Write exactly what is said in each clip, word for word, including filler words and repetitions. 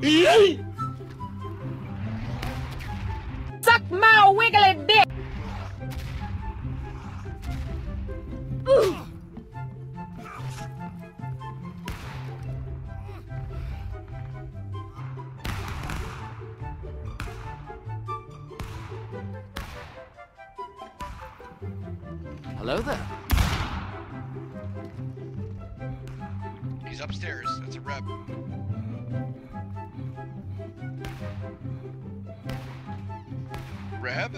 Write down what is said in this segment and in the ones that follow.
Yay! Suck my wiggly dick! Ooh. Hello there. He's upstairs. That's a rep. Reb?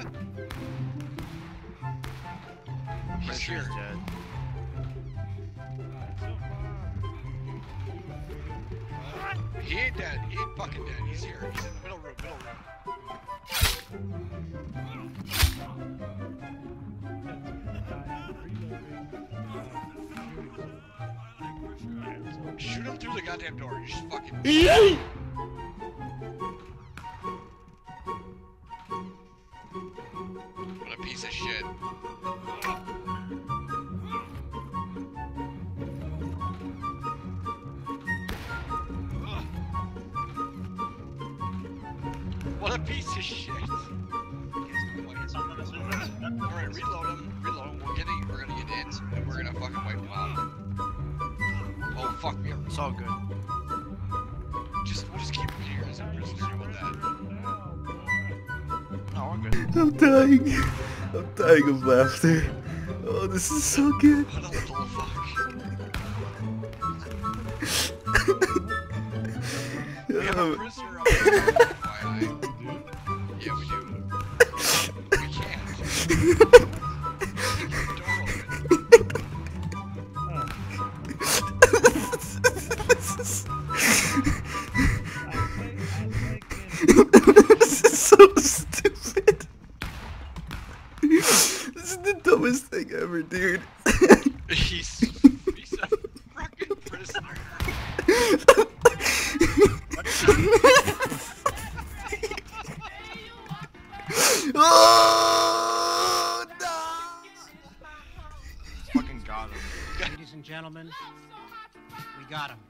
He's here. He's dead. Uh, he ain't dead. He ain't fucking dead. He's here. He's in the middle room. Middle room. Shoot him through the goddamn door. You just fucking. Piece of shit. What a piece of shit. Alright, reload him. Reload him. We're gonna, we're gonna get in and we're gonna fucking wipe him out. Oh, fuck me. It's all good. Just, we'll just keep him here. As I'm just about that. No, we're good. I'm dying. I'm dying of laughter. Oh, this is so good. What a little fuck. We have a prisoner on the line. Yeah, we do. We can't. We can't keep the door open. This is so stupid. This is the dumbest thing ever, dude. he's, he's a fucking prisoner. Oh no! Fucking got him. Ladies and gentlemen, we got him.